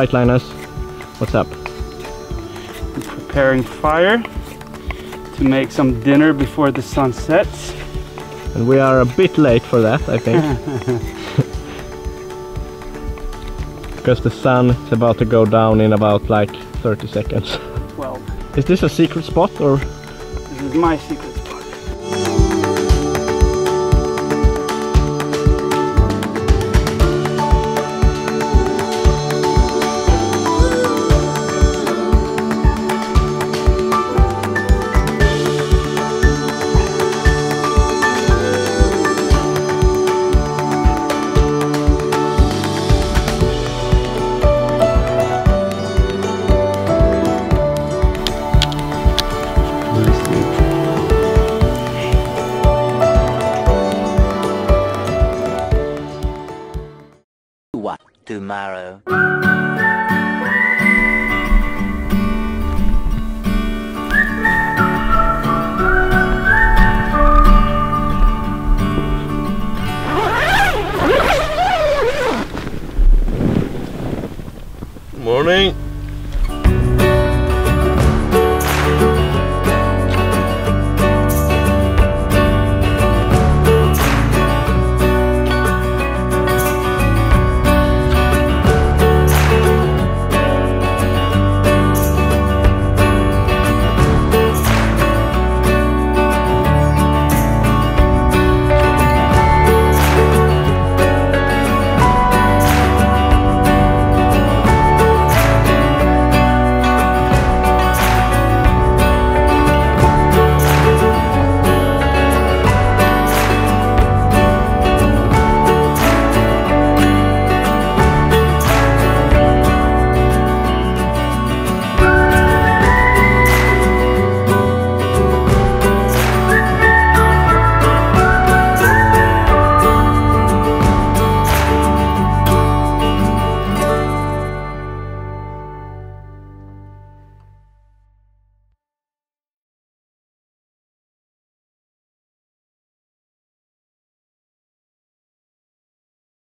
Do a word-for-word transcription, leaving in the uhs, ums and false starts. right, Linus? What's up? I'm preparing fire to make some dinner before the sun sets. And we are a bit late for that, I think. Because the sun is about to go down in about like thirty seconds. Well, is this a secret spot or? This is my secret spot. Tomorrow. Morning.